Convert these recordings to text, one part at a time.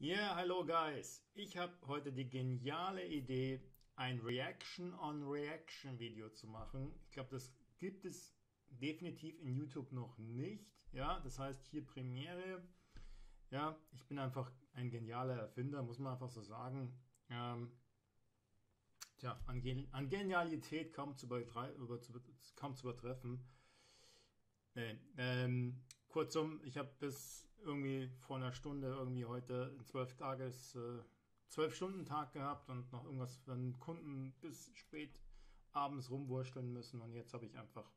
Yeah, hello guys. Ich habe heute die geniale Idee, ein Reaction-on-Reaction-Video zu machen. Ich glaube, das gibt es definitiv in YouTube noch nicht. Ja, das heißt hier Premiere. Ja, ich bin einfach ein genialer Erfinder, muss man einfach so sagen. An Genialität kaum zu übertreffen. Nee, kurzum, ich habe bis irgendwie vor einer Stunde heute einen 12-Stunden-Tag gehabt und noch irgendwas für einen Kunden bis spät abends rumwurschteln müssen. Und jetzt habe ich einfach,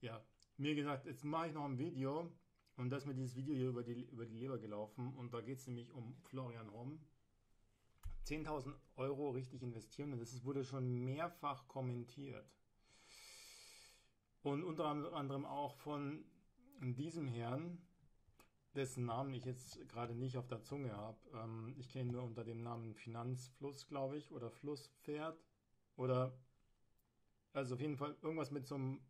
ja, mir gesagt, jetzt mache ich noch ein Video. Und da ist mir dieses Video hier über die Leber gelaufen. Und da geht es nämlich um Florian Homm. 10.000 Euro richtig investieren. Und das wurde schon mehrfach kommentiert. Und unter anderem auch von diesem Herrn, dessen Namen ich jetzt gerade nicht auf der Zunge habe. Ich kenne ihn nur unter dem Namen Finanzfluss, glaube ich, oder Flusspferd. Oder, also auf jeden Fall irgendwas mit so einem,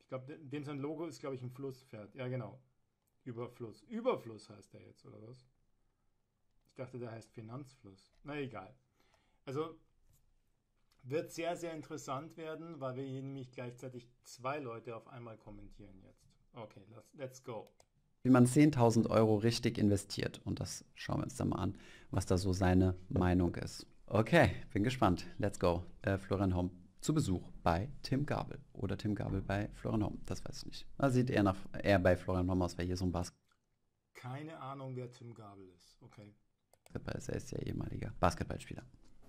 ich glaube, dem sein Logo ist, glaube ich, ein Flusspferd. Ja, genau. Überfluss. Überfluss heißt der jetzt, oder was? Ich dachte, der heißt Finanzfluss. Na, egal. Also, wird sehr, sehr interessant werden, weil wir hier nämlich gleichzeitig zwei Leute auf einmal kommentieren jetzt. Okay, let's go. Wie man 10.000 Euro richtig investiert. Und das schauen wir uns dann mal an, was da so seine Meinung ist. Okay, bin gespannt. Let's go. Florian Homm zu Besuch bei Tim Gabel. Oder Tim Gabel bei Florian Homm. Das weiß ich nicht. Da sieht eher bei Florian Homm aus, weil hier so ein Basketball. Keine Ahnung, wer Tim Gabel ist. Okay. Basketball ist, er ist ja ehemaliger Basketballspieler.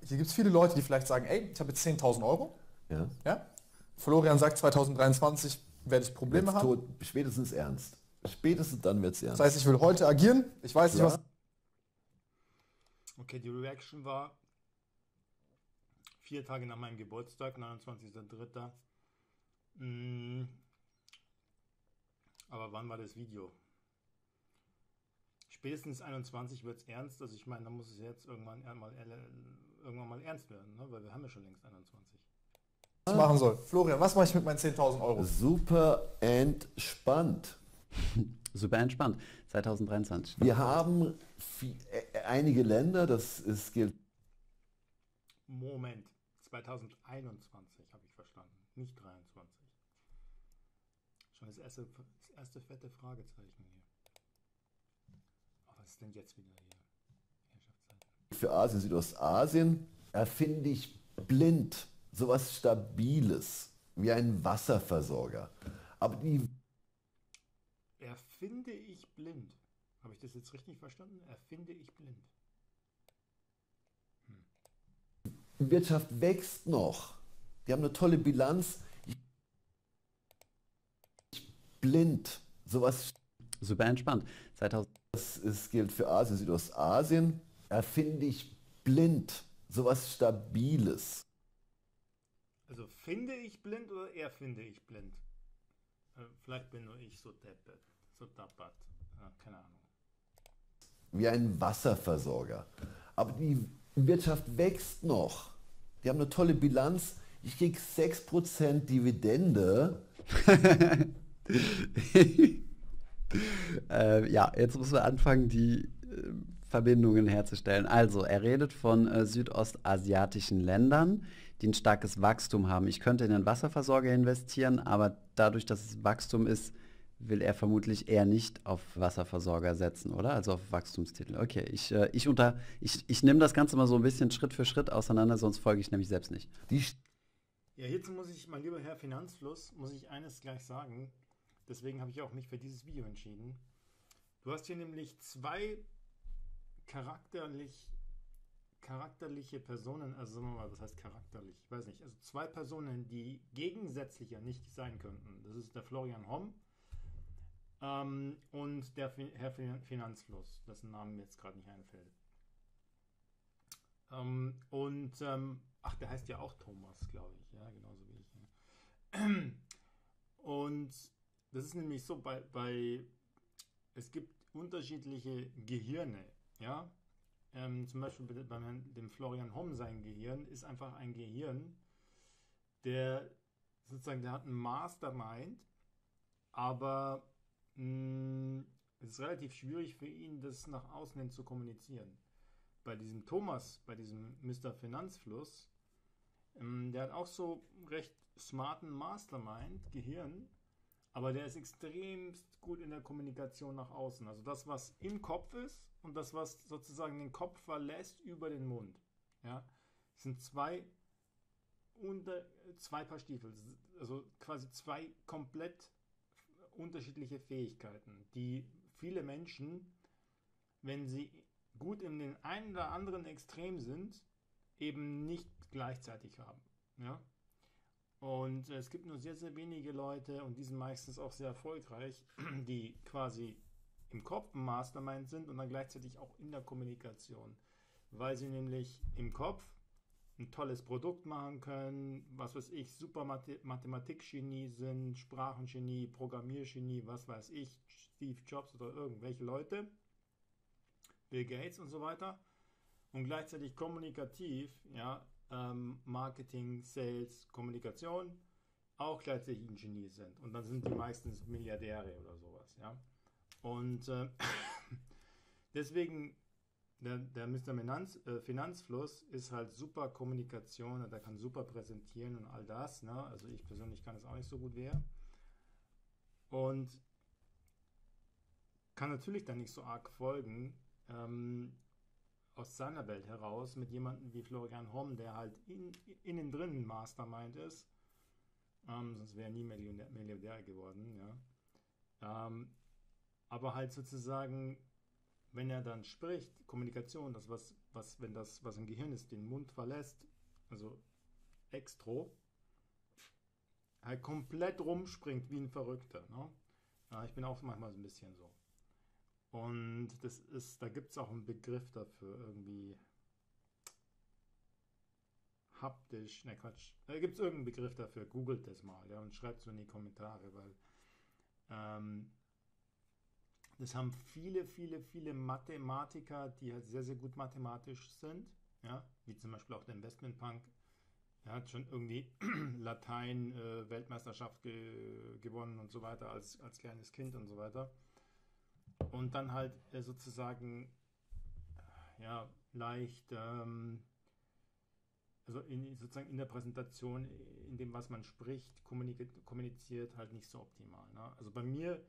Hier gibt es viele Leute, die vielleicht sagen, ey, ich habe jetzt 10.000 Euro. Ja. Ja? Florian sagt, 2023 werde ich Probleme jetzt haben. Tot. Spätestens ernst. Spätestens dann wird es ernst. Das heißt, ich will heute agieren. Ich weiß nicht, was... Okay, die Reaction war 4 Tage nach meinem Geburtstag, 29.03. Aber wann war das Video? Spätestens 21 wird es ernst, also ich meine, da muss es jetzt irgendwann mal ernst werden, ne? Weil wir haben ja schon längst 21. Was machen soll? Florian, was mache ich mit meinen 10.000 Euro? Super entspannt. Super entspannt, 2023. Wir haben einige Länder, das ist gilt. Moment, 2021 habe ich verstanden, nicht 23. Schon das erste fette Fragezeichen hier. Was ist denn jetzt wieder hier? Für Asien, Südostasien erfinde ich blind sowas Stabiles wie einen Wasserversorger. Aber die erfinde ich blind. Habe ich das jetzt richtig verstanden? Erfinde ich blind. Wirtschaft wächst noch. Die haben eine tolle Bilanz. Blind sowas. Super entspannt. 2000. Das gilt für Asien, Südostasien. Erfinde ich blind sowas Stabiles. Also finde ich blind oder erfinde ich blind? Vielleicht bin nur ich so deppert. So deppert. Ja, keine Ahnung. Wie ein Wasserversorger. Aber die Wirtschaft wächst noch. Die haben eine tolle Bilanz. Ich kriege 6% Dividende. Ja, jetzt müssen wir anfangen, die Verbindungen herzustellen. Also, er redet von südostasiatischen Ländern, die ein starkes Wachstum haben. Ich könnte in den Wasserversorger investieren, aber dadurch, dass es Wachstum ist, will er vermutlich eher nicht auf Wasserversorger setzen, oder? Also auf Wachstumstitel. Okay, ich nehme das Ganze mal so ein bisschen Schritt für Schritt auseinander, sonst folge ich nämlich selbst nicht. Ja, hierzu muss ich, mein lieber Herr Finanzfluss, muss ich eines gleich sagen. Deswegen habe ich auch mich für dieses Video entschieden. Du hast hier nämlich zwei charakterliche Personen, also sagen wir mal, was heißt charakterlich? Ich weiß nicht. Also zwei Personen, die gegensätzlicher nicht sein könnten. Das ist der Florian Homm und der Herr Finanzfluss, dessen Namen mir jetzt gerade nicht einfällt. Ach, der heißt ja auch Thomas, glaube ich. Ja, genauso wie ich. Ja. Und das ist nämlich so, es gibt unterschiedliche Gehirne, ja. Zum Beispiel bei dem Florian Homm, sein Gehirn ist einfach ein Gehirn, der hat einen Mastermind, aber Es ist relativ schwierig für ihn, das nach außen hin zu kommunizieren. Bei diesem Thomas, bei diesem Mr. Finanzfluss, der hat auch so recht smarten Mastermind-Gehirn, aber der ist extremst gut in der Kommunikation nach außen. Also das, was im Kopf ist und das, was sozusagen den Kopf verlässt über den Mund. Ja, das sind zwei Paar Stiefel, also quasi zwei komplett unterschiedliche Fähigkeiten, die viele Menschen, wenn sie gut in den einen oder anderen Extrem sind, eben nicht gleichzeitig haben. Ja? Und es gibt nur sehr, sehr wenige Leute, und die sind meistens auch sehr erfolgreich, die quasi im Kopf ein Mastermind sind und dann gleichzeitig auch in der Kommunikation, weil sie nämlich im Kopf ein tolles Produkt machen können, was weiß ich, super Mathematikgenie sind, Sprachengenie, Programmiergenie, was weiß ich, Steve Jobs oder irgendwelche Leute, Bill Gates und so weiter, und gleichzeitig kommunikativ, ja, Marketing, Sales, Kommunikation, auch gleichzeitig ein Genie sind. Und dann sind die meistens Milliardäre oder sowas, ja. Und deswegen... Der Mr. Finanzfluss ist halt super Kommunikation, der kann super präsentieren und all das. Ne? Also ich persönlich kann es auch nicht so gut wehren. Und kann natürlich dann nicht so arg folgen, aus seiner Welt heraus, mit jemandem wie Florian Homm, der halt innen drin Mastermind ist. Sonst wäre er nie Milliardär geworden. Ja? Aber halt sozusagen... Wenn er dann spricht, Kommunikation, das wenn das, was im Gehirn ist, den Mund verlässt, also extro, halt komplett rumspringt wie ein Verrückter. Ne? Ja, ich bin auch manchmal so ein bisschen so. Und das ist, da gibt es auch einen Begriff dafür, irgendwie haptisch, ne Quatsch, da gibt es irgendeinen Begriff dafür, googelt das mal, ja, und schreibt es in die Kommentare, weil das haben viele, viele, viele Mathematiker, die halt sehr, sehr gut mathematisch sind, ja, wie zum Beispiel auch der Investmentpunk. Er hat schon irgendwie Latein-Weltmeisterschaft gewonnen und so weiter als kleines Kind und so weiter. Und dann halt sozusagen, ja, leicht, also sozusagen in der Präsentation, in dem, was man spricht, kommuniziert halt nicht so optimal. Ne? Also bei mir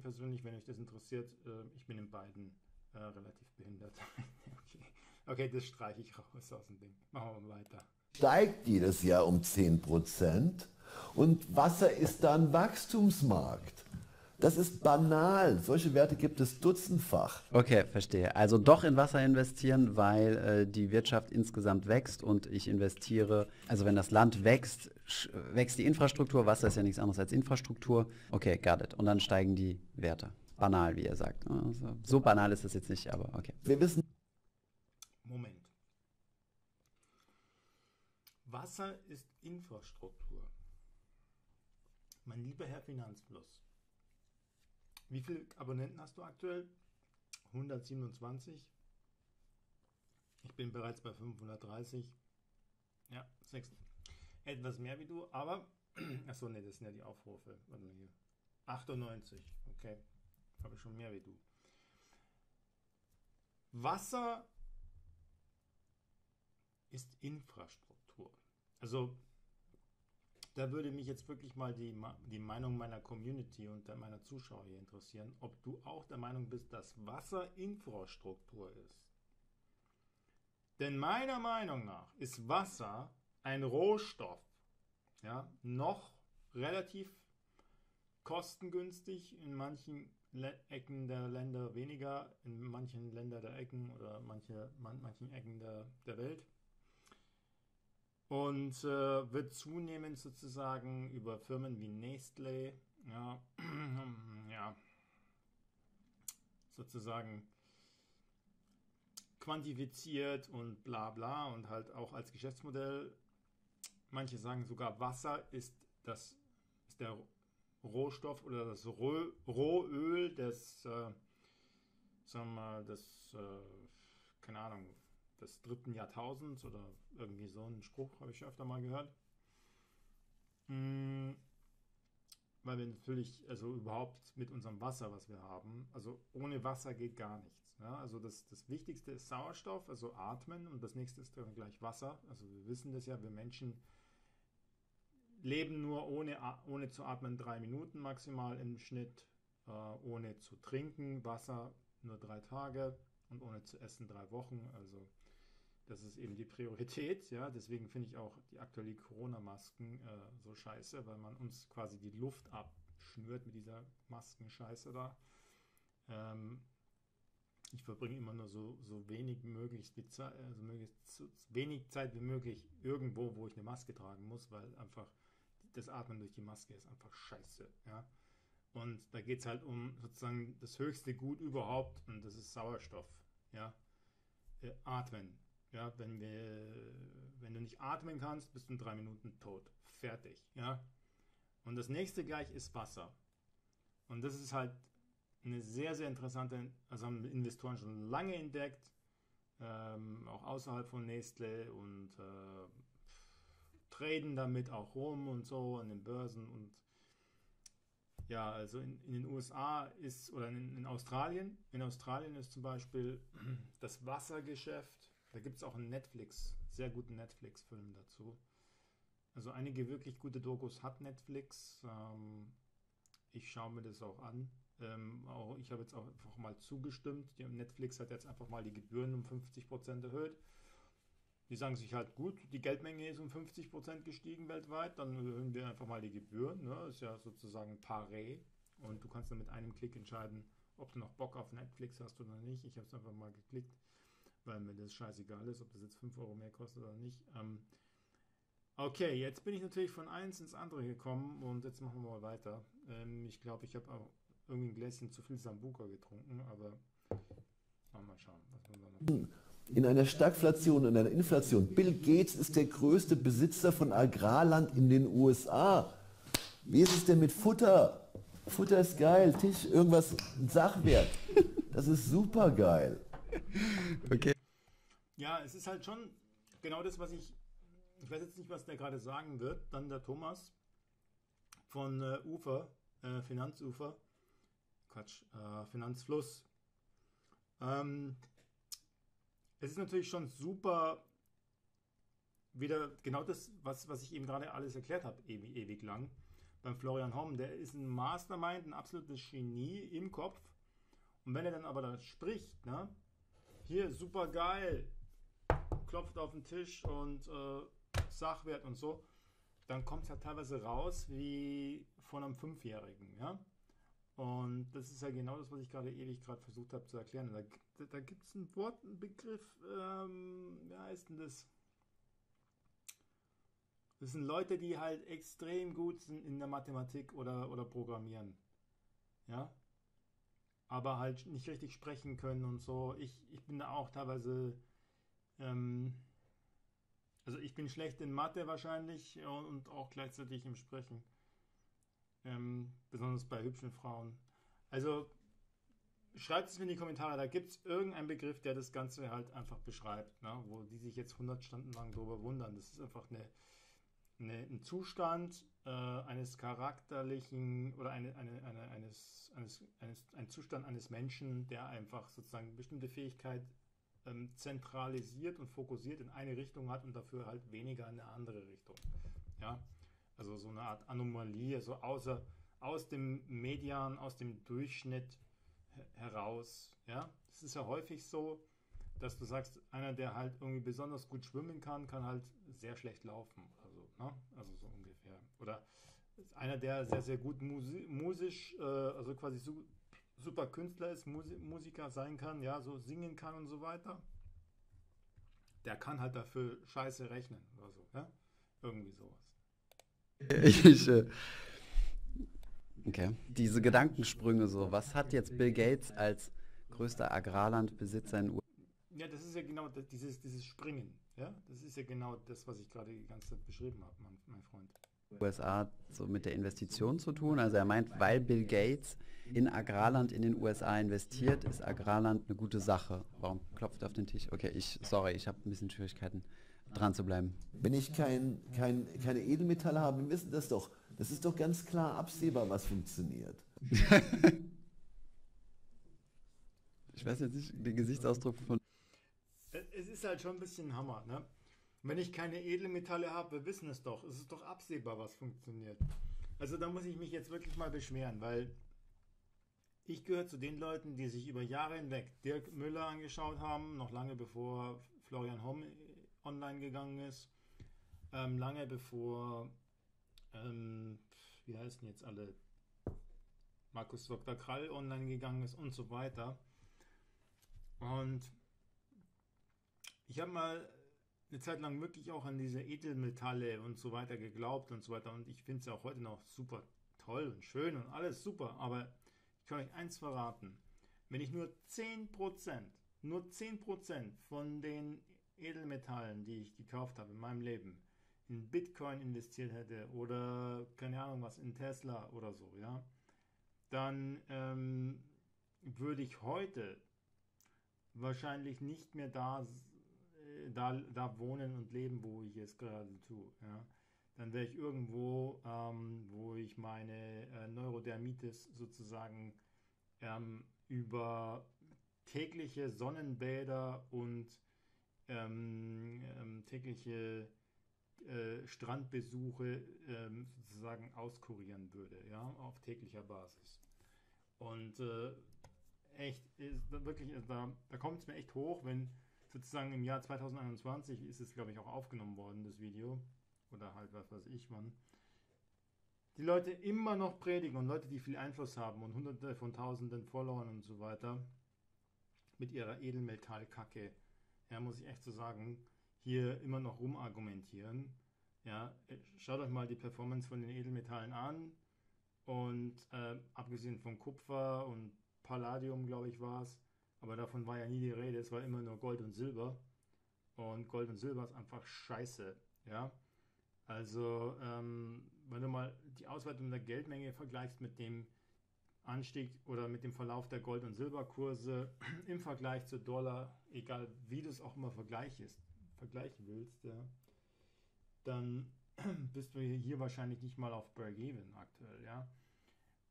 persönlich, wenn euch das interessiert, ich bin in beiden relativ behindert. Okay, das streiche ich raus aus dem Ding. Machen wir mal weiter. Steigt jedes Jahr um 10% und Wasser ist da ein Wachstumsmarkt. Das ist banal. Solche Werte gibt es dutzendfach. Okay, verstehe. Also doch in Wasser investieren, weil die Wirtschaft insgesamt wächst und ich investiere. Also wenn das Land wächst, wächst die Infrastruktur. Wasser ist ja nichts anderes als Infrastruktur. Okay, got it. Und dann steigen die Werte. Banal, wie ihr sagt. Also, so banal ist das jetzt nicht, aber okay. Wir wissen... Moment. Wasser ist Infrastruktur. Mein lieber Herr Finanzfluss. Wie viele Abonnenten hast du aktuell? 127. Ich bin bereits bei 530. Ja, 6. Etwas mehr wie du, aber... Achso, nee, das sind ja die Aufrufe. Warte mal hier. 98. Okay, habe ich schon mehr wie du. Wasser ist Infrastruktur. Also... Da würde mich jetzt wirklich mal die Meinung meiner Community und meiner Zuschauer hier interessieren, ob du auch der Meinung bist, dass Wasser Infrastruktur ist. Denn meiner Meinung nach ist Wasser ein Rohstoff, ja, noch relativ kostengünstig, in manchen Ecken der Länder weniger, in manchen Ländern der Ecken oder manchen Ecken der Welt. Und wird zunehmend sozusagen über Firmen wie Nestlé, ja, ja, sozusagen quantifiziert und bla bla und halt auch als Geschäftsmodell. Manche sagen sogar, Wasser ist der Rohstoff oder das Rohöl des, sagen wir mal, des, keine Ahnung, des 3. Jahrtausends oder irgendwie so einen Spruch habe ich öfter mal gehört. weil wir natürlich, also überhaupt mit unserem Wasser, was wir haben, also ohne Wasser geht gar nichts. Ne? Also das Wichtigste ist Sauerstoff, also atmen, und das nächste ist dann gleich Wasser. Also wir wissen das ja, wir Menschen leben nur ohne zu atmen 3 Minuten maximal im Schnitt, ohne zu trinken Wasser nur 3 Tage und ohne zu essen 3 Wochen. Also das ist eben die Priorität, ja. Deswegen finde ich auch die aktuellen Corona-Masken so scheiße, weil man uns quasi die Luft abschnürt mit dieser Maskenscheiße da. Ich verbringe immer nur so wenig Zeit wie möglich irgendwo, wo ich eine Maske tragen muss, weil einfach das Atmen durch die Maske ist einfach scheiße, ja. Und da geht es halt um sozusagen das höchste Gut überhaupt, und das ist Sauerstoff, ja. Atmen. Ja, wenn du nicht atmen kannst, bist du in 3 Minuten tot. Fertig. Ja? Und das nächste gleich ist Wasser. Und das ist halt eine sehr, sehr interessante, also haben Investoren schon lange entdeckt, auch außerhalb von Nestlé, und traden damit auch rum und so an den Börsen. Und ja, also in den USA ist, oder in Australien ist zum Beispiel das Wassergeschäft. Da gibt es auch einen sehr guten Netflix-Film dazu. Also einige wirklich gute Dokus hat Netflix. Ich schaue mir das auch an. Auch ich habe jetzt auch einfach mal zugestimmt. Netflix hat jetzt einfach mal die Gebühren um 50% erhöht. Die sagen sich halt, gut, die Geldmenge ist um 50% gestiegen weltweit, dann erhöhen wir einfach mal die Gebühren. Ne? Ist ja sozusagen Paré. Und du kannst dann mit einem Klick entscheiden, ob du noch Bock auf Netflix hast oder nicht. Ich habe es einfach mal geklickt, weil mir das scheißegal ist, ob das jetzt 5 Euro mehr kostet oder nicht. Okay, jetzt bin ich natürlich von eins ins andere gekommen und jetzt machen wir mal weiter. Ich glaube, ich habe auch irgendwie ein Gläschen zu viel Sambuca getrunken, aber mal schauen. Was wir noch... In einer Stagflation, in einer Inflation. Bill Gates ist der größte Besitzer von Agrarland in den USA. Wie ist es denn mit Futter? Futter ist geil, Tisch, irgendwas, ein Sachwert. Das ist super geil. Okay. Ja, es ist halt schon genau das, was ich weiß jetzt nicht, was der gerade sagen wird, dann der Thomas von Finanzfluss. Es ist natürlich schon super, wieder genau das, was ich eben gerade alles erklärt habe, ewig lang, beim Florian Homm. Der ist ein Mastermind, ein absolutes Genie im Kopf, und wenn er dann aber da spricht, ne? Hier, super geil, klopft auf den Tisch und Sachwert und so, dann kommt es halt teilweise raus wie von einem 5-Jährigen, ja? Und das ist ja genau das, was ich gerade versucht habe zu erklären. Da gibt es ein Wort, einen Begriff, wie heißt denn das? Das sind Leute, die halt extrem gut sind in der Mathematik oder Programmieren, ja? Aber halt nicht richtig sprechen können und so. Ich bin da auch teilweise, also ich bin schlecht in Mathe wahrscheinlich und auch gleichzeitig im Sprechen. Besonders bei hübschen Frauen. Also schreibt es mir in die Kommentare, da gibt es irgendeinen Begriff, der das Ganze halt einfach beschreibt, ne? Wo die sich jetzt 100 Stunden lang drüber wundern. Das ist einfach ein Zustand eines charakterlichen oder ein Zustand eines Menschen, der einfach sozusagen bestimmte Fähigkeit zentralisiert und fokussiert in eine Richtung hat und dafür halt weniger in eine andere Richtung. Ja? Also so eine Art Anomalie, so aus dem Median, aus dem Durchschnitt heraus. Ja? Das ist ja häufig so, dass du sagst, einer, der halt irgendwie besonders gut schwimmen kann, kann halt sehr schlecht laufen. Also, ne? Also so ungefähr. Oder einer, der sehr, sehr gut musisch, also quasi super Künstler ist, Musiker sein kann, ja, so singen kann und so weiter, der kann halt dafür scheiße rechnen oder so. Ja? Irgendwie sowas. Okay. Diese Gedankensprünge so. Was hat jetzt Bill Gates als größter Agrarlandbesitzer in USA? Ja, das ist ja genau dieses Springen. Ja? Das ist ja genau das, was ich gerade die ganze Zeit beschrieben habe, mein Freund. USA so mit der Investition zu tun. Also er meint, weil Bill Gates in Agrarland in den USA investiert, ist Agrarland eine gute Sache. Warum klopft er auf den Tisch? Okay, ich habe ein bisschen Schwierigkeiten, dran zu bleiben. Wenn ich keine Edelmetalle habe, wir wissen das doch. Das ist doch ganz klar absehbar, was funktioniert. Ich weiß jetzt nicht, den Gesichtsausdruck von... Es ist halt schon ein bisschen Hammer, ne? Wenn ich keine Edelmetalle habe, wir wissen es doch. Es ist doch absehbar, was funktioniert. Also da muss ich mich jetzt wirklich mal beschweren, weil ich gehöre zu den Leuten, die sich über Jahre hinweg Dirk Müller angeschaut haben, noch lange bevor Florian Homm online gegangen ist, lange bevor, wie heißen jetzt alle, Markus Dr. Krall online gegangen ist und so weiter. Und ich habe mal eine Zeit lang wirklich auch an diese Edelmetalle und so weiter geglaubt und so weiter, und ich finde es auch heute noch super toll und schön und alles super, aber ich kann euch eins verraten, wenn ich nur 10%, von den Edelmetallen, die ich gekauft habe in meinem Leben, in Bitcoin investiert hätte oder keine Ahnung was, in Tesla oder so, ja, dann würde ich heute wahrscheinlich nicht mehr da wohnen und leben, wo ich es gerade tue. Ja? Dann wäre ich irgendwo, wo ich meine Neurodermitis sozusagen über tägliche Sonnenbäder und tägliche Strandbesuche sozusagen auskurieren würde, ja, auf täglicher Basis. Und echt, ist, wirklich, also da kommt es mir echt hoch, wenn sozusagen im Jahr 2021 ist es, glaube ich, auch aufgenommen worden, das Video, oder halt was weiß ich wann, die Leute immer noch predigen und Leute, die viel Einfluss haben und hunderte von tausenden Followern und so weiter, mit ihrer Edelmetallkacke, ja, muss ich echt so sagen, hier immer noch rumargumentieren. Ja, schaut euch mal die Performance von den Edelmetallen an und abgesehen von Kupfer und Palladium, glaube ich, war es, aber davon war ja nie die Rede, es war immer nur Gold und Silber, und Gold und Silber ist einfach scheiße, ja, also wenn du mal die Ausweitung der Geldmenge vergleichst mit dem Anstieg oder mit dem Verlauf der Gold- und Silberkurse im Vergleich zu Dollar, egal wie du es auch immer vergleichen willst, ja, dann bist du hier wahrscheinlich nicht mal auf Break-Even aktuell, ja.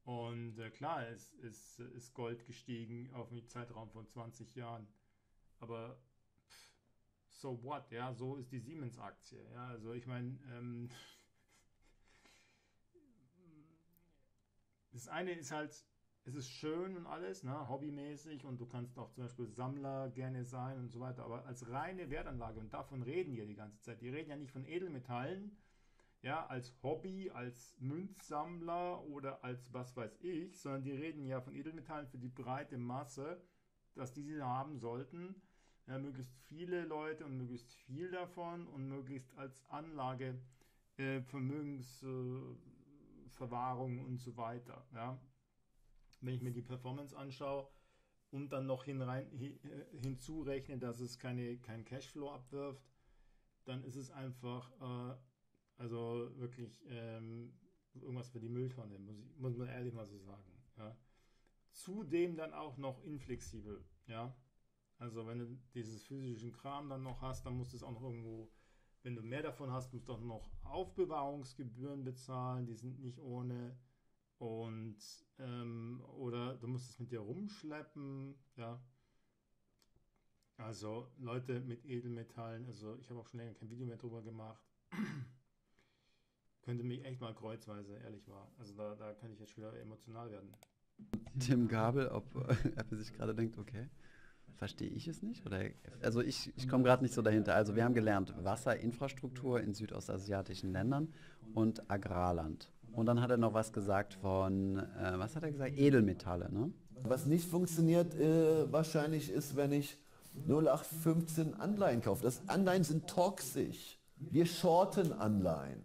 Und klar, es ist Gold gestiegen auf einen Zeitraum von 20 Jahren, aber so what, ja, so ist die Siemens-Aktie, ja, also ich meine, das eine ist halt, es ist schön und alles, ne, hobbymäßig, und du kannst auch zum Beispiel Sammler gerne sein und so weiter, aber als reine Wertanlage, und davon reden die ja die ganze Zeit, die reden ja nicht von Edelmetallen, ja, als Hobby, als Münzsammler oder als was weiß ich, sondern die reden ja von Edelmetallen für die breite Masse, dass die sie haben sollten, ja, möglichst viele Leute und möglichst viel davon und möglichst als Anlage, Vermögensverwahrung und so weiter, ja. Wenn ich mir die Performance anschaue und dann noch hinzurechne, dass es kein Cashflow abwirft, dann ist es einfach... Also wirklich irgendwas für die Mülltonne, muss man ehrlich mal so sagen. Ja. Zudem dann auch noch inflexibel. Ja. Also wenn du dieses physischen Kram dann noch hast, dann musst du es auch noch irgendwo, wenn du mehr davon hast, musst du auch noch Aufbewahrungsgebühren bezahlen, die sind nicht ohne. Und oder du musst es mit dir rumschleppen. Ja. Also Leute mit Edelmetallen, also ich habe auch schon länger kein Video mehr drüber gemacht. Könnte mich echt mal kreuzweise, ehrlich wahr. Also da kann ich jetzt schon wieder emotional werden. Tim Gabel, ob er sich gerade denkt, okay, verstehe ich es nicht? Oder, also ich komme gerade nicht so dahinter. Also wir haben gelernt, Wasserinfrastruktur in südostasiatischen Ländern und Agrarland. Und dann hat er noch was gesagt von, was hat er gesagt? Edelmetalle, ne? Was nicht funktioniert wahrscheinlich ist, wenn ich 0815 Anleihen kaufe. Anleihen sind toxisch. Wir shorten Anleihen.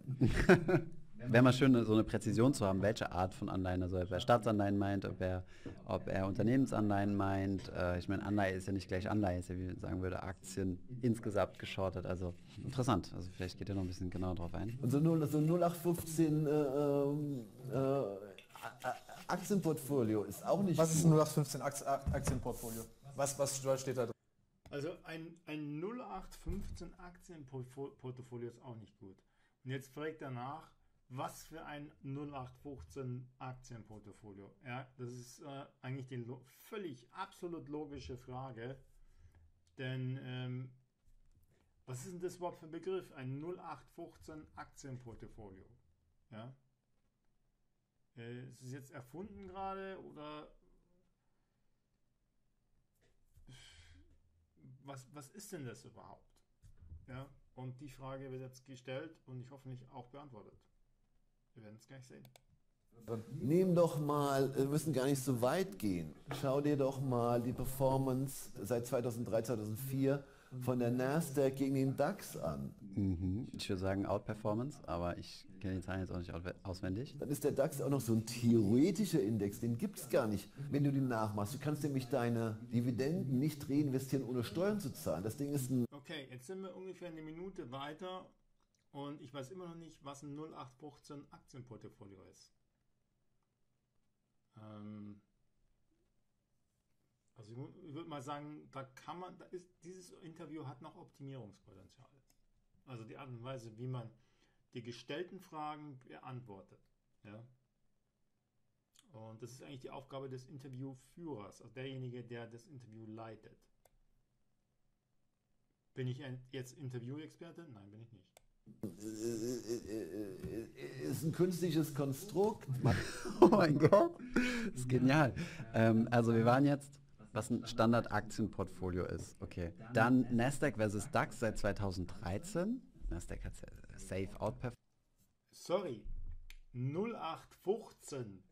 Wäre mal schön, so eine Präzision zu haben, welche Art von Anleihen, also ob er Staatsanleihen meint, ob er Unternehmensanleihen meint. Ich meine, Anleihe ist ja nicht gleich Anleihe, ist ja, wie man sagen würde, Aktien insgesamt geschortet. Also interessant, also vielleicht geht ihr noch ein bisschen genauer drauf ein. Und so 0815 Aktienportfolio ist auch nicht... Was ist ein 0815 Aktienportfolio? Was steht da drin? Also ein 0815 Aktienportfolio ist auch nicht gut. Und jetzt fragt danach, Was für ein 0815 Aktienportfolio? Ja, das ist eigentlich die völlig absolut logische Frage. Denn was ist denn das Wort für ein Begriff? Ein 0815 Aktienportfolio. Ja? Ist es jetzt erfunden gerade oder was ist denn das überhaupt? Ja? Und die Frage wird jetzt gestellt und ich hoffe nicht auch beantwortet. Wir werden es gleich sehen. Nehmen doch mal, wir müssen gar nicht so weit gehen. Schau dir doch mal die Performance seit 2003, 2004 von der Nasdaq gegen den DAX an. Mhm. Ich würde sagen Outperformance, aber ich kenne die Zahlen jetzt auch nicht auswendig. Dann ist der DAX auch noch so ein theoretischer Index, den gibt es gar nicht, wenn du den nachmachst. Du kannst nämlich deine Dividenden nicht reinvestieren, ohne Steuern zu zahlen. Das Ding ist ein... Okay, jetzt sind wir ungefähr eine Minute weiter und ich weiß immer noch nicht, was ein 0815 Aktienportfolio ist. Also ich würde mal sagen, dieses Interview hat noch Optimierungspotenzial. Also die Art und Weise, wie man die gestellten Fragen beantwortet. Ja? Und das ist eigentlich die Aufgabe des Interviewführers, also derjenige, der das Interview leitet. Bin ich jetzt Interviewexperte? Nein, bin ich nicht. Ist ein künstliches Konstrukt. Oh mein Gott, das ist genial. Also wir waren jetzt, was ein Standard-Aktienportfolio ist. Okay, dann Nasdaq versus DAX seit 2013. Nasdaq hat safe outperformed. Sorry, 0815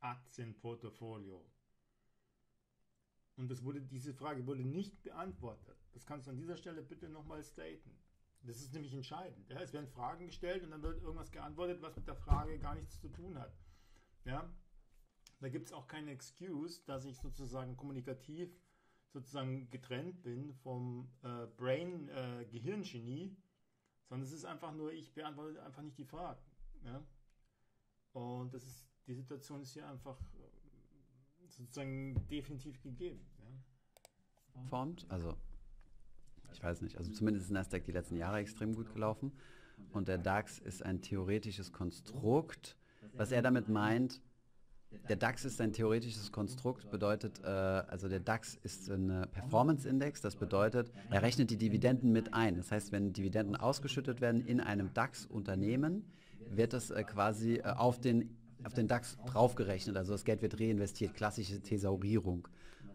Aktienportfolio. Und diese Frage wurde nicht beantwortet. Das kannst du an dieser Stelle bitte nochmal staten. Das ist nämlich entscheidend. Ja? Es werden Fragen gestellt und dann wird irgendwas geantwortet, was mit der Frage gar nichts zu tun hat. Ja? Da gibt es auch keine Excuse, dass ich sozusagen kommunikativ sozusagen getrennt bin vom Brain-Gehirngenie, sondern es ist einfach nur, ich beantworte einfach nicht die Fragen. Ja? Und das ist, die Situation ist hier einfach sozusagen definitiv gegeben. Ja? Formt, also... Ich weiß nicht, also zumindest ist Nasdaq die letzten Jahre extrem gut gelaufen und der DAX ist ein theoretisches Konstrukt. Was er damit meint, der DAX ist ein theoretisches Konstrukt, bedeutet, also der DAX ist ein Performance-Index, das bedeutet, er rechnet die Dividenden mit ein. Das heißt, wenn Dividenden ausgeschüttet werden in einem DAX-Unternehmen, wird das quasi auf den DAX draufgerechnet, also das Geld wird reinvestiert, klassische Thesaurierung.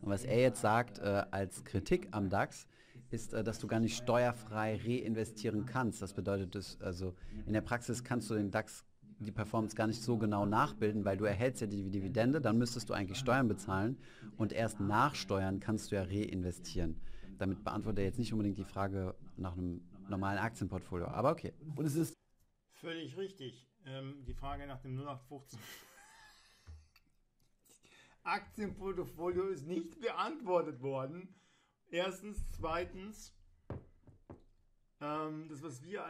Und was er jetzt sagt als Kritik am DAX, ist, dass du gar nicht steuerfrei reinvestieren kannst. Das bedeutet, also in der Praxis kannst du den DAX die Performance gar nicht so genau nachbilden, weil du erhältst ja die Dividende, dann müsstest du eigentlich Steuern bezahlen und erst nach Steuern kannst du ja reinvestieren. Damit beantwortet er jetzt nicht unbedingt die Frage nach einem normalen Aktienportfolio, aber okay. Und es ist völlig richtig. Die Frage nach dem 0815 Aktienportfolio ist nicht beantwortet worden. Erstens, zweitens, das, was wir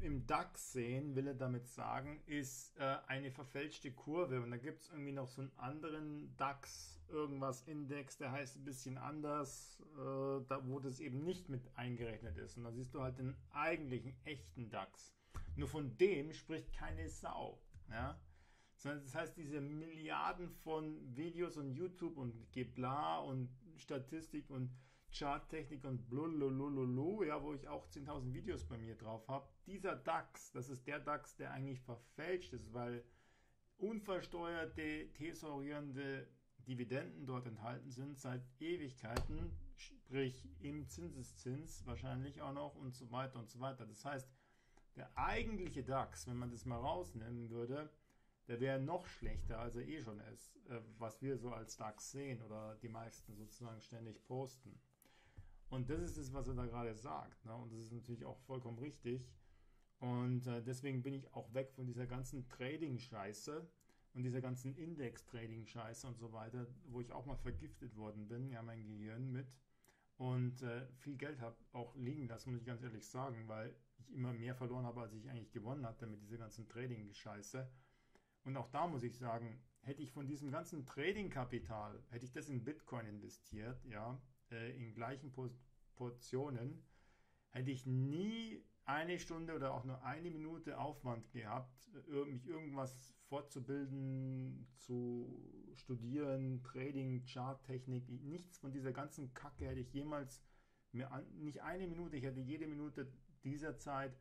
im DAX sehen, will er damit sagen, ist eine verfälschte Kurve. Und da gibt es irgendwie noch so einen anderen DAX-Index, der heißt ein bisschen anders, da, wo das eben nicht mit eingerechnet ist. Und da siehst du halt den eigentlichen, echten DAX. Nur von dem spricht keine Sau. Ja? Das heißt, diese Milliarden von Videos und YouTube und Gebla und Statistik und Charttechnik und blululululu, ja, wo ich auch 10.000 Videos bei mir drauf habe. Dieser DAX, das ist der DAX, der eigentlich verfälscht ist, weil unversteuerte, thesaurierende Dividenden dort enthalten sind seit Ewigkeiten, sprich im Zinseszins wahrscheinlich auch noch und so weiter und so weiter. Das heißt, der eigentliche DAX, wenn man das mal rausnehmen würde, der wäre noch schlechter, als er eh schon ist, was wir so als DAX sehen oder die meisten sozusagen ständig posten. Und das ist das, was er da gerade sagt. Ne? Und das ist natürlich auch vollkommen richtig. Und deswegen bin ich auch weg von dieser ganzen Trading-Scheiße und dieser ganzen Index-Trading-Scheiße und so weiter, wo ich auch mal vergiftet worden bin, ja, mein Gehirn mit. Und viel Geld habe auch liegen lassen, muss ich ganz ehrlich sagen, weil ich immer mehr verloren habe, als ich eigentlich gewonnen hatte mit dieser ganzen Trading-Scheiße. Und auch da muss ich sagen, hätte ich von diesem ganzen Trading-Kapital, hätte ich das in Bitcoin investiert, ja, in gleichen Portionen, hätte ich nie eine Stunde oder auch nur eine Minute Aufwand gehabt, mich irgendwas fortzubilden, zu studieren, Trading, Charttechnik, nichts von dieser ganzen Kacke hätte ich jemals mir nicht eine Minute, ich hätte jede Minute dieser Zeit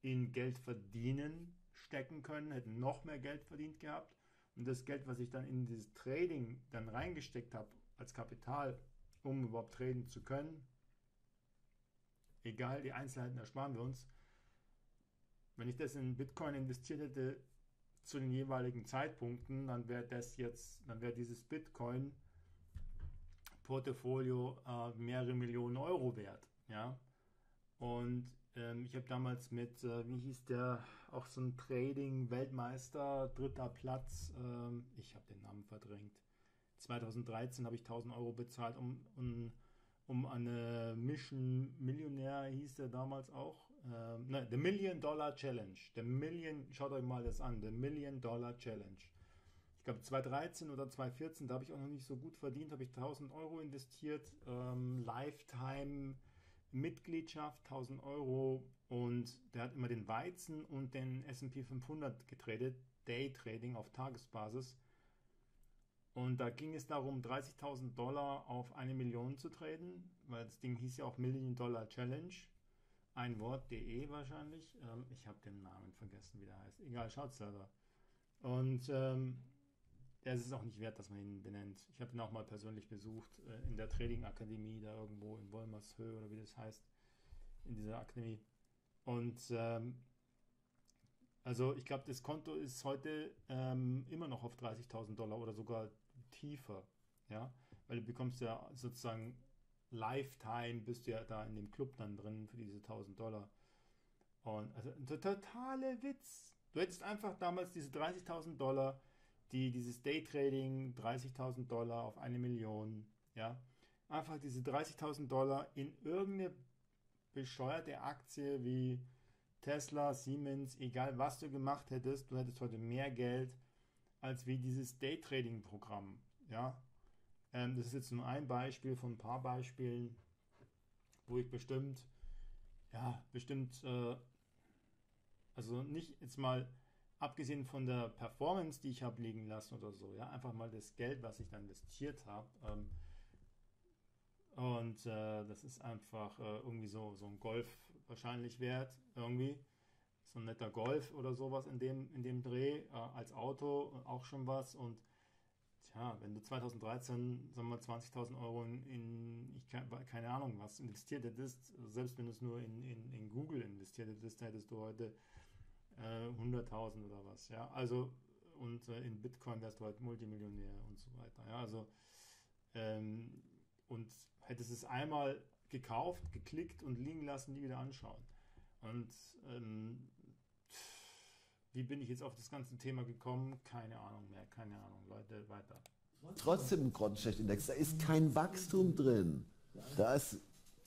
in Geld verdienen stecken können, hätte noch mehr Geld verdient gehabt und das Geld, was ich dann in dieses Trading dann reingesteckt habe als Kapital, um überhaupt traden zu können, egal, die Einzelheiten ersparen wir uns. Wenn ich das in Bitcoin investiert hätte zu den jeweiligen Zeitpunkten, dann wäre das jetzt, dann wäre dieses Bitcoin-Portfolio mehrere Millionen Euro wert. Ja? Und ich habe damals mit, wie hieß der, auch so ein Trading-Weltmeister, 3. Platz, ich habe den Namen verdrängt. 2013 habe ich 1.000 Euro bezahlt, um eine Mission Millionär hieß der damals auch. Nein, The Million Dollar Challenge. Schaut euch mal das an. The Million Dollar Challenge. Ich glaube 2013 oder 2014, da habe ich auch noch nicht so gut verdient, habe ich 1.000 Euro investiert. Lifetime Mitgliedschaft, 1.000 Euro. Und der hat immer den Weizen und den S&P 500 getradet. Daytrading auf Tagesbasis. Und da ging es darum, $30.000 auf 1 Million zu traden, weil das Ding hieß ja auch Million Dollar Challenge, einwort.de wahrscheinlich. Ich habe den Namen vergessen, wie der heißt. Egal, schaut selber. Und es ist auch nicht wert, dass man ihn benennt. Ich habe ihn auch mal persönlich besucht in der Trading Akademie, da irgendwo in Wolmershöhe oder wie das heißt, in dieser Akademie. Und also ich glaube, das Konto ist heute immer noch auf $30.000 oder sogar tiefer, ja, weil du bekommst ja sozusagen Lifetime, bist du ja da in dem Club dann drin für diese $1.000 und also der totale Witz, du hättest einfach damals diese $30.000, die dieses Daytrading, $30.000 auf 1 Million, ja, einfach diese $30.000 in irgendeine bescheuerte Aktie wie Tesla, Siemens, egal was du gemacht hättest, du hättest heute mehr Geld als wie dieses Daytrading-Programm. Ja? Das ist jetzt nur ein Beispiel von ein paar Beispielen, wo ich bestimmt, also nicht jetzt mal abgesehen von der Performance, die ich habe liegen lassen oder so, ja, einfach mal das Geld, was ich dann investiert habe. Das ist einfach irgendwie so ein Golf wahrscheinlich wert, irgendwie. So ein netter Golf oder sowas in dem Dreh, als Auto auch schon was. Und tja, wenn du 2013, sagen wir mal, 20.000 Euro keine Ahnung was investiert hättest, selbst wenn du es nur in Google investiert hättest, hättest du heute 100.000 oder was. Ja, also, und in Bitcoin wärst du halt Multimillionär und so weiter. Ja, also, und hättest es einmal gekauft, geklickt und liegen lassen, nie wieder anschauen. Und wie bin ich jetzt auf das ganze Thema gekommen? Keine Ahnung, Leute, weiter. Trotzdem ein Grottenschlecht-Index, da ist kein Wachstum drin. Da ist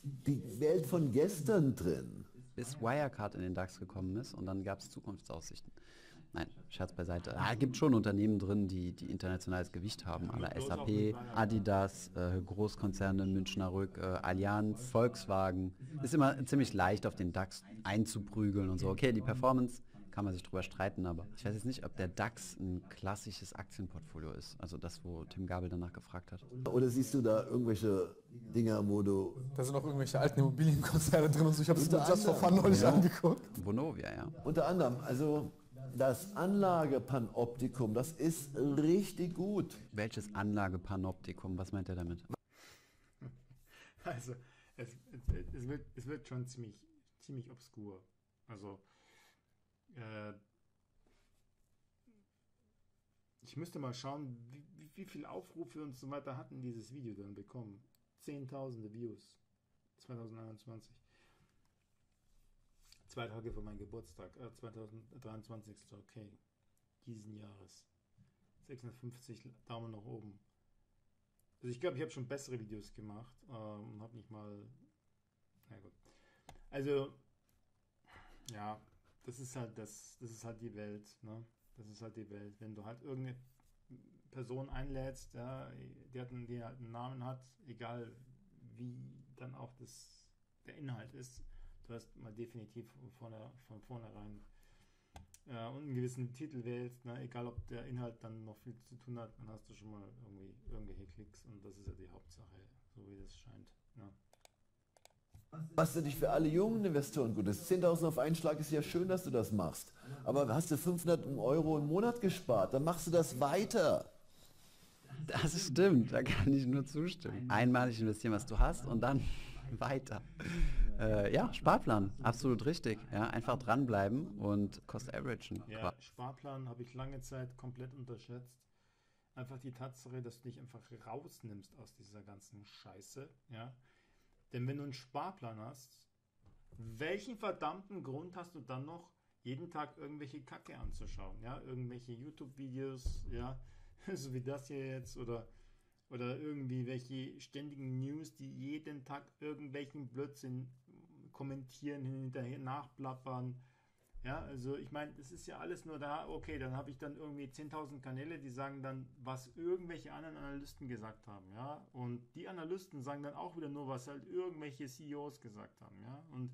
die Welt von gestern drin. Bis Wirecard in den DAX gekommen ist und dann gab es Zukunftsaussichten. Nein, Scherz beiseite. Es gibt schon Unternehmen drin, die internationales Gewicht haben. Alle SAP, Adidas, Großkonzerne, Münchner Rück, Allianz, Volkswagen. Ist immer ziemlich leicht, auf den DAX einzuprügeln und so. Okay, die Performance kann man sich drüber streiten, aber ich weiß jetzt nicht, ob der DAX ein klassisches Aktienportfolio ist. Also das, wo Tim Gabel danach gefragt hat. Oder siehst du da irgendwelche Dinger, wo du... Da sind auch irgendwelche alten Immobilienkonzerne drin und so. Ich habe es mir just for fun neulich angeguckt. Vonovia, ja. Unter anderem, also... Das Anlagepanoptikum, das ist richtig gut. Welches Anlagepanoptikum? Was meint er damit? Also, es wird schon ziemlich obskur. Also, ich müsste mal schauen, wie viele Aufrufe und so weiter hatten dieses Video dann bekommen. Zehntausende Views 2021. 2 Tage vor meinem Geburtstag, 2023, okay, diesen Jahres. 650 Daumen nach oben. Also ich glaube, ich habe schon bessere Videos gemacht und habe nicht mal, na gut. Also, ja, das ist halt die Welt, ne? Das ist halt die Welt. Wenn du halt irgendeine Person einlädst, ja, die halt einen Namen hat, egal wie dann auch der Inhalt ist, was mal definitiv von vornherein und einen gewissen Titel wählst, ne? Egal ob der Inhalt dann noch viel zu tun hat, dann hast du schon mal irgendwie irgendwelche Klicks und das ist ja die Hauptsache, so wie das scheint. Ja. Machst du dich für alle jungen Investoren gut? Das 10.000 auf einen Schlag ist ja schön, dass du das machst. Aber hast du 500 Euro im Monat gespart, dann machst du das weiter. Das stimmt, da kann ich nur zustimmen. Einmalig investieren, was du hast und dann weiter. Ja, Sparplan, absolut richtig. Ja, einfach dranbleiben und Cost Averagen. Ja, Sparplan habe ich lange Zeit komplett unterschätzt. Einfach die Tatsache, dass du dich einfach rausnimmst aus dieser ganzen Scheiße, ja. Denn wenn du einen Sparplan hast, welchen verdammten Grund hast du dann noch, jeden Tag irgendwelche Kacke anzuschauen? Ja, irgendwelche YouTube-Videos, ja, so wie das hier jetzt oder irgendwie welche ständigen News, die jeden Tag irgendwelchen Blödsinn kommentieren, hinterher nachplappern. Ja, also ich meine, das ist ja alles nur da, okay, dann habe ich dann irgendwie 10.000 Kanäle, die sagen dann, was irgendwelche anderen Analysten gesagt haben, ja, und die Analysten sagen dann auch wieder nur, was halt irgendwelche CEOs gesagt haben, ja, und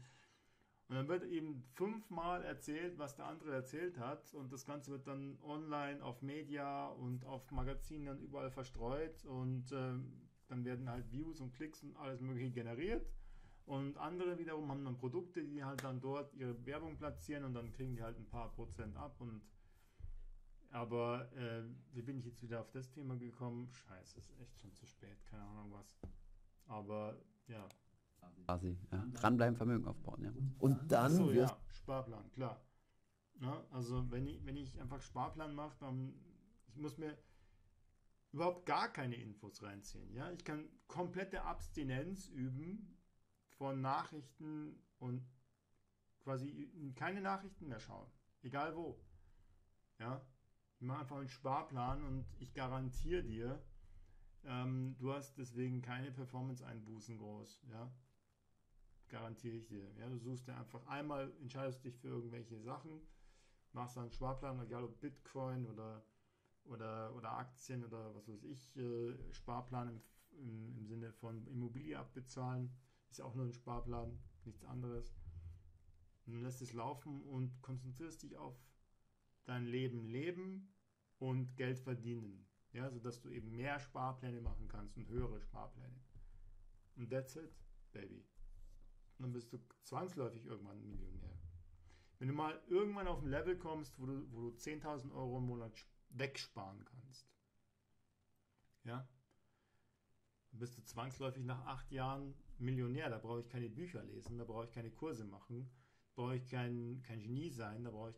dann wird eben 5-mal erzählt, was der andere erzählt hat und das Ganze wird dann online auf Media und auf Magazinen dann überall verstreut und dann werden halt Views und Klicks und alles mögliche generiert. Und andere wiederum haben dann Produkte, die halt dann dort ihre Werbung platzieren und dann kriegen die halt ein paar Prozent ab. Aber wie bin ich jetzt wieder auf das Thema gekommen? Scheiße, ist echt schon zu spät, keine Ahnung was. Aber ja. Quasi, ja. Dranbleiben, Vermögen aufbauen, ja. Und dann so, ja, Sparplan, klar. Ja, also wenn ich einfach Sparplan mache, dann ich muss mir überhaupt gar keine Infos reinziehen. Ja? Ich kann komplette Abstinenz üben von Nachrichten und quasi keine Nachrichten mehr schauen. Egal wo. Ja? Ich mache einfach einen Sparplan und ich garantiere dir, du hast deswegen keine Performance-Einbußen groß. Ja? Garantiere ich dir. Ja? Du suchst dir einfach einmal, entscheidest dich für irgendwelche Sachen, machst dann einen Sparplan, egal ob Bitcoin oder Aktien oder was weiß ich, Sparplan im Sinne von Immobilie abbezahlen. Ist auch nur ein Sparplan, nichts anderes. Du lässt es laufen und konzentrierst dich auf dein Leben und Geld verdienen. Ja, sodass du eben mehr Sparpläne machen kannst und höhere Sparpläne. Und that's it, baby. Und dann bist du zwangsläufig irgendwann Millionär. Wenn du mal irgendwann auf ein Level kommst, wo du 10.000 Euro im Monat wegsparen kannst. Ja? Dann bist du zwangsläufig nach 8 Jahren Millionär, da brauche ich keine Bücher lesen, da brauche ich keine Kurse machen, da brauche ich kein Genie sein, da brauche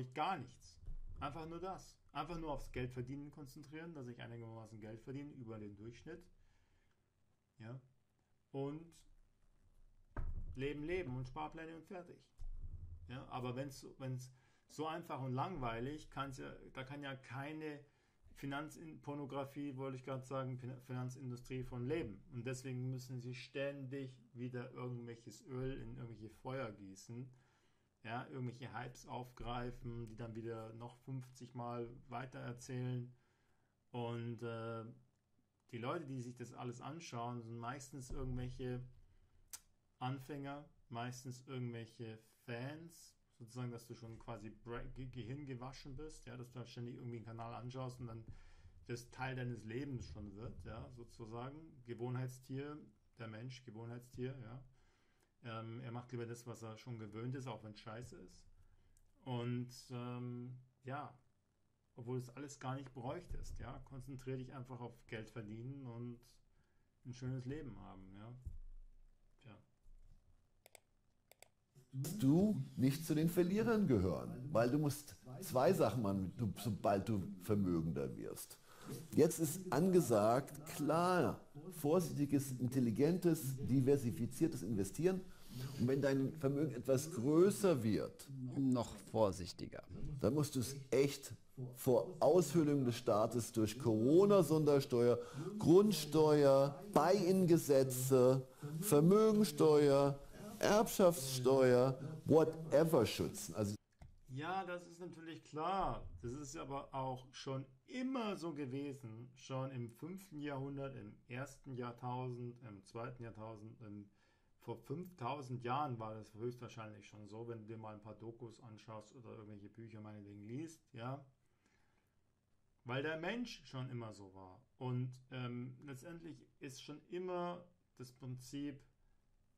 ich gar nichts. Einfach nur das. Einfach nur aufs Geld verdienen konzentrieren, dass ich einigermaßen Geld verdiene über den Durchschnitt. Ja. Und Leben und Sparpläne und fertig. Ja, aber wenn es so einfach und langweilig, da kann ja keine Finanzpornografie, wollte ich gerade sagen, Finanzindustrie von leben. Und deswegen müssen sie ständig wieder irgendwelches Öl in irgendwelche Feuer gießen, ja, irgendwelche Hypes aufgreifen, die dann wieder noch 50 Mal weitererzählen. Und die Leute, die sich das alles anschauen, sind meistens irgendwelche Anfänger, meistens irgendwelche Fans, sozusagen, dass du schon quasi Gehirn gewaschen bist, ja, dass du halt ständig irgendwie einen Kanal anschaust und dann das Teil deines Lebens schon wird, ja, sozusagen. Gewohnheitstier, der Mensch, Gewohnheitstier, ja. Er macht lieber das, was er schon gewöhnt ist, auch wenn es scheiße ist. Und ja, obwohl du es alles gar nicht bräuchtest, ja, konzentriere dich einfach auf Geld verdienen und ein schönes Leben haben, ja. Tja. Du nicht zu den Verlierern gehören, weil du musst zwei Sachen machen, sobald du vermögender wirst. Jetzt ist angesagt, klar, vorsichtiges, intelligentes, diversifiziertes Investieren. Und wenn dein Vermögen etwas größer wird, noch vorsichtiger, dann musst du es echt vor Aushöhlung des Staates durch Corona-Sondersteuer, Grundsteuer, Buy-in-Gesetze, Vermögensteuer, Erbschaftssteuer, whatever schützen. Also ja, das ist natürlich klar. Das ist aber auch schon immer so gewesen. Schon im 5. Jahrhundert, im 1. Jahrtausend, im 2. Jahrtausend, im Vor 5000 Jahren war das höchstwahrscheinlich schon so, wenn du dir mal ein paar Dokus anschaust oder irgendwelche Bücher meinetwegen liest, ja. Weil der Mensch schon immer so war. Und letztendlich ist schon immer das Prinzip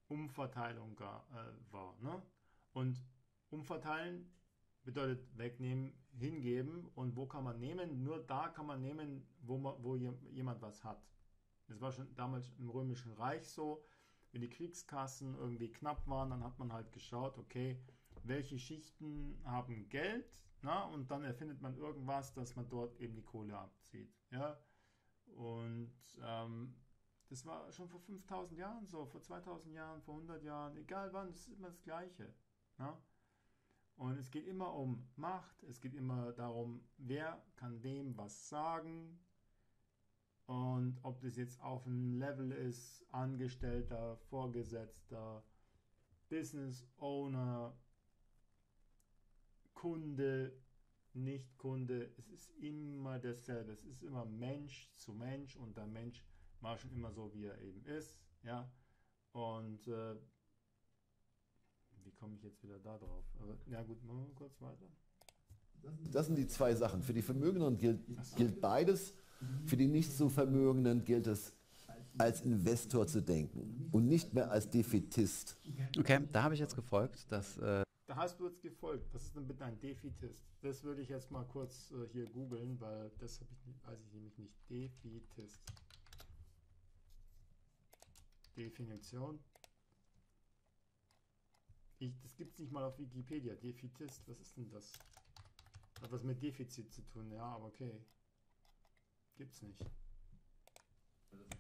Umverteilung war. Ne? Und umverteilen bedeutet wegnehmen, hingeben. Und wo kann man nehmen? Nur da kann man nehmen, wo jemand was hat. Das war schon damals im Römischen Reich so. Wenn die Kriegskassen irgendwie knapp waren, dann hat man halt geschaut, okay, welche Schichten haben Geld, na, und dann erfindet man irgendwas, dass man dort eben die Kohle abzieht. Ja? Und das war schon vor 5000 Jahren so, vor 2000 Jahren, vor 100 Jahren, egal wann, das ist immer das Gleiche. Na? Und es geht immer um Macht, es geht immer darum, wer kann wem was sagen. Und ob das jetzt auf einem Level ist, Angestellter, Vorgesetzter, Business Owner, Kunde, Nicht-Kunde, es ist immer dasselbe. Es ist immer Mensch zu Mensch und der Mensch war schon immer so, wie er eben ist. Ja? Und wie komme ich jetzt wieder da drauf? Aber, ja gut, machen wir kurz weiter. Das sind die zwei Sachen. Für die Vermögenden gilt beides. Für die nicht so Vermögenden gilt es, als Investor zu denken und nicht mehr als Defitist. Okay, da habe ich jetzt gefolgt, dass... Da hast du jetzt gefolgt. Was ist denn bitte ein Defitist? Das würde ich jetzt mal kurz hier googeln, weil das weiß ich nämlich nicht. Defitist. Definition. Das gibt es nicht mal auf Wikipedia. Defitist, was ist denn das? Hat was mit Defizit zu tun, ja, aber okay. Gibt's nicht.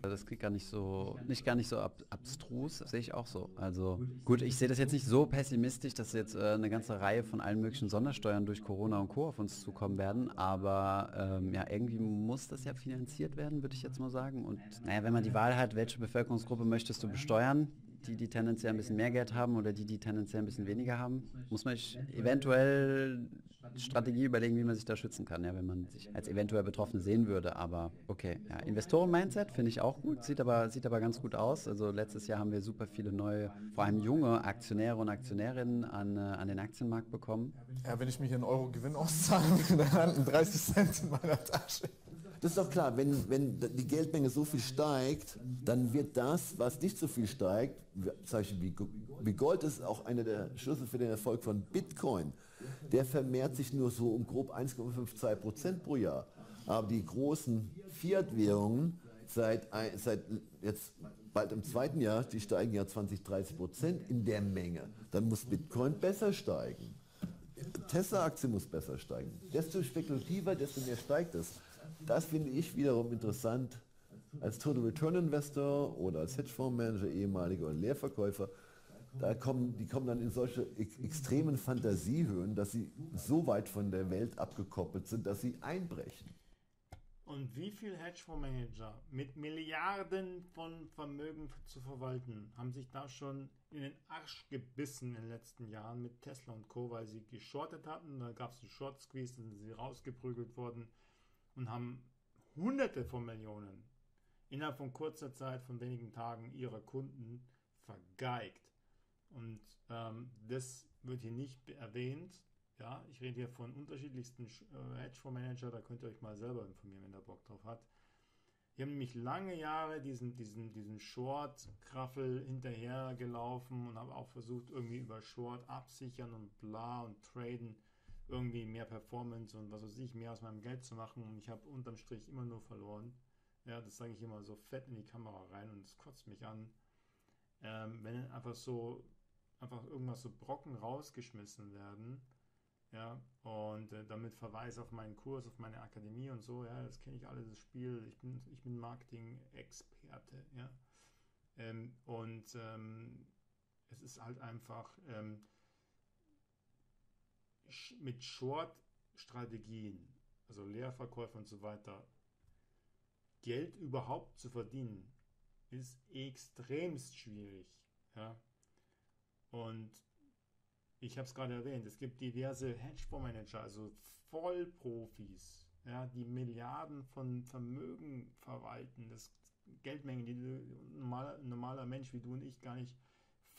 Das klingt gar nicht so abstrus, sehe ich auch so. Also gut, ich sehe das jetzt nicht so pessimistisch, dass jetzt eine ganze Reihe von allen möglichen Sondersteuern durch Corona und Co. auf uns zukommen werden, aber ja, irgendwie muss das ja finanziert werden, würde ich jetzt mal sagen. Und naja, wenn man die Wahl hat, welche Bevölkerungsgruppe möchtest du besteuern, die tendenziell ein bisschen mehr Geld haben oder die tendenziell ein bisschen weniger haben, muss man sich eventuell Strategie überlegen, wie man sich da schützen kann, ja, wenn man sich als eventuell Betroffene sehen würde, aber okay. Ja, Investoren-Mindset finde ich auch gut, sieht aber ganz gut aus, also letztes Jahr haben wir super viele neue, vor allem junge Aktionäre und Aktionärinnen an den Aktienmarkt bekommen. Ja, wenn ich mich in Euro Gewinn auszahle, dann landen 30 Cent in meiner Tasche. Das ist doch klar, wenn die Geldmenge so viel steigt, dann wird das, was nicht so viel steigt, zum Beispiel wie Gold, ist auch einer der Schlüssel für den Erfolg von Bitcoin. Der vermehrt sich nur so um grob 1,52% pro Jahr. Aber die großen Fiat-Währungen seit jetzt bald im zweiten Jahr, die steigen ja 20-30% in der Menge. Dann muss Bitcoin besser steigen. Tesla-Aktie muss besser steigen. Desto spekulativer, desto mehr steigt es. Das finde ich wiederum interessant als Total Return Investor oder als Hedgefondsmanager, ehemaliger und Leerverkäufer. Die kommen dann in solche extremen Fantasiehöhen, dass sie so weit von der Welt abgekoppelt sind, dass sie einbrechen. Und wie viele Hedgefondsmanager mit Milliarden von Vermögen zu verwalten, haben sich da schon in den Arsch gebissen in den letzten Jahren mit Tesla und Co., weil sie geschortet hatten, da gab es einen Short Squeeze, dann sind sie rausgeprügelt worden und haben Hunderte von Millionen innerhalb von kurzer Zeit, von wenigen Tagen ihrer Kunden vergeigt. Und das wird hier nicht erwähnt. Ja, ich rede hier von unterschiedlichsten Hedgefondsmanager, da könnt ihr euch mal selber informieren, wenn der Bock drauf hat. Die haben nämlich lange Jahre diesen Short-Kraffel hinterhergelaufen und haben auch versucht, irgendwie über Short absichern und bla und traden, irgendwie mehr Performance und was weiß ich, mehr aus meinem Geld zu machen, und ich habe unterm Strich immer nur verloren. Ja, das sage ich immer so fett in die Kamera rein und es kotzt mich an. Wenn einfach irgendwas so Brocken rausgeschmissen werden, ja, und damit Verweis auf meinen Kurs, auf meine Akademie und so, ja, das kenne ich alle, das Spiel, ich bin Marketing-Experte, ja. Es ist halt einfach... mit Short-Strategien, also Leerverkäufe und so weiter, Geld überhaupt zu verdienen, ist extremst schwierig. Ja? Und ich habe es gerade erwähnt, es gibt diverse Hedgefondsmanager, also Vollprofis, ja, die Milliarden von Vermögen verwalten, das Geldmengen, die ein normaler Mensch wie du und ich gar nicht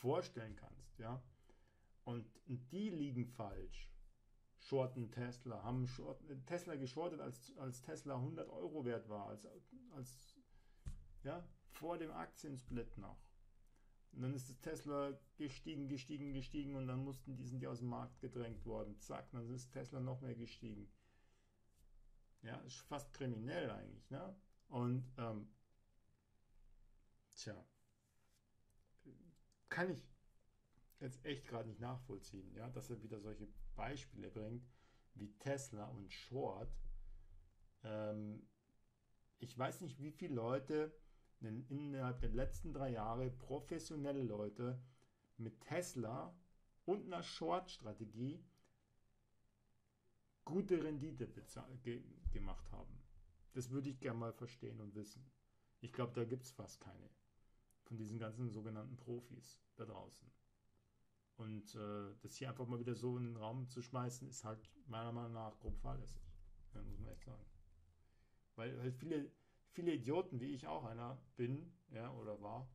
vorstellen kannst, ja. Und die liegen falsch. Shorten Tesla, haben Tesla geschortet, als Tesla 100 Euro wert war, ja, vor dem Aktiensplit noch. Und dann ist das Tesla gestiegen und dann sind die aus dem Markt gedrängt worden. Zack, dann ist Tesla noch mehr gestiegen. Ja, ist fast kriminell eigentlich, ne? Und, tja, kann ich jetzt echt gerade nicht nachvollziehen, ja, dass er wieder solche Beispiele bringt, wie Tesla und Short. Ich weiß nicht, wie viele Leute innerhalb der letzten 3 Jahre, professionelle Leute, mit Tesla und einer Short-Strategie gute Rendite gemacht haben. Das würde ich gerne mal verstehen und wissen. Ich glaube, da gibt es fast keine von diesen ganzen sogenannten Profis da draußen. Und das hier einfach mal wieder so in den Raum zu schmeißen, ist halt meiner Meinung nach grob fahrlässig. Ja, muss man echt sagen. Weil halt viele Idioten, wie ich auch einer bin, ja, oder war,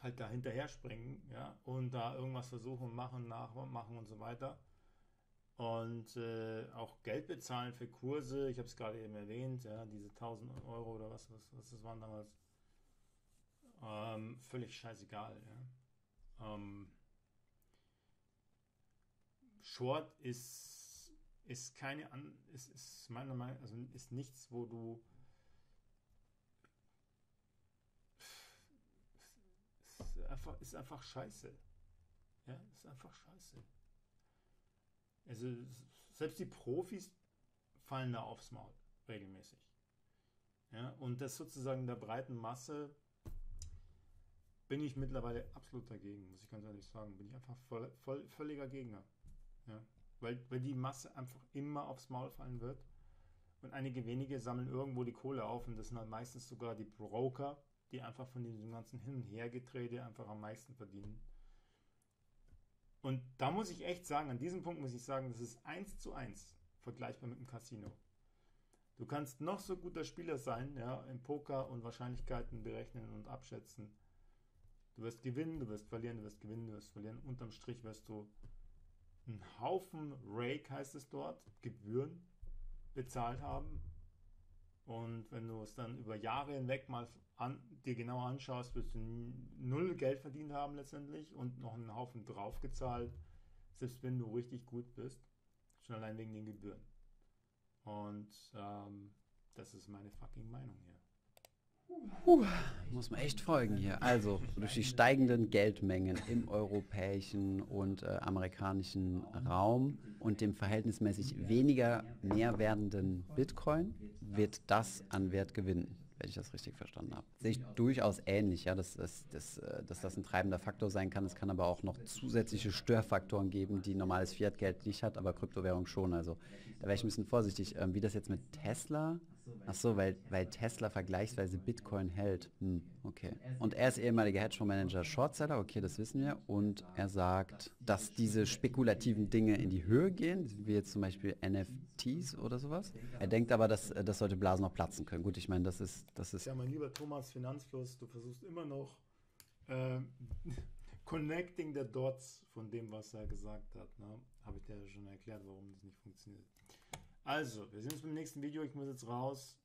halt da hinterher springen, ja, und da irgendwas versuchen, machen, nachmachen und so weiter. Und auch Geld bezahlen für Kurse, ich habe es gerade eben erwähnt, ja, diese 1000 Euro oder was das waren damals. Völlig scheißegal, ja. Short ist keine, ist meiner Meinung nach, also ist nichts, wo du ist einfach scheiße. Ja, ist einfach scheiße. Also selbst die Profis fallen da aufs Maul regelmäßig. Ja, und das sozusagen der breiten Masse bin ich mittlerweile absolut dagegen, muss ich ganz ehrlich sagen. Bin ich einfach völliger Gegner. Ja, weil die Masse einfach immer aufs Maul fallen wird. Und einige wenige sammeln irgendwo die Kohle auf und das sind dann meistens sogar die Broker, die einfach von diesem ganzen Hin- und Hergetrede einfach am meisten verdienen. Und da muss ich echt sagen, an diesem Punkt muss ich sagen, das ist 1:1 vergleichbar mit dem Casino. Du kannst noch so guter Spieler sein, ja, im Poker und Wahrscheinlichkeiten berechnen und abschätzen. Du wirst gewinnen, du wirst verlieren, du wirst gewinnen, du wirst verlieren. Unterm Strich wirst du einen Haufen Rake, heißt es dort, Gebühren bezahlt haben. Und wenn du es dann über Jahre hinweg mal dir genau anschaust, wirst du 0 Geld verdient haben letztendlich und noch einen Haufen draufgezahlt, selbst wenn du richtig gut bist, schon allein wegen den Gebühren. Und das ist meine fucking Meinung hier. Muss man echt folgen hier. Also durch die steigenden Geldmengen im europäischen und amerikanischen Raum und dem verhältnismäßig weniger mehr werdenden Bitcoin wird das an Wert gewinnen, wenn ich das richtig verstanden habe. Sehe ich durchaus ähnlich, ja, dass das ein treibender Faktor sein kann. Es kann aber auch noch zusätzliche Störfaktoren geben, die normales Fiat-Geld nicht hat, aber Kryptowährung schon. Also da wäre ich ein bisschen vorsichtig. Wie das jetzt mit Tesla? Ach so, weil Tesla vergleichsweise Bitcoin hält. Okay. Und er ist ehemaliger Hedgefondsmanager, Shortseller, okay, das wissen wir. Und er sagt, dass diese spekulativen Dinge in die Höhe gehen, wie jetzt zum Beispiel NFTs oder sowas. Er denkt aber, dass solche Blasen noch platzen können. Gut, ich meine, das ist... Ja, mein lieber Thomas, Finanzfluss, du versuchst immer noch connecting the dots von dem, was er gesagt hat. Ne? Habe ich dir ja schon erklärt, warum das nicht funktioniert. Also, wir sehen uns beim nächsten Video. Ich muss jetzt raus.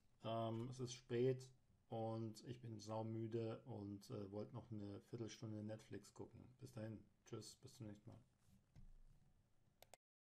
Es ist spät und ich bin saumüde und wollte noch eine Viertelstunde Netflix gucken. Bis dahin. Tschüss, bis zum nächsten Mal.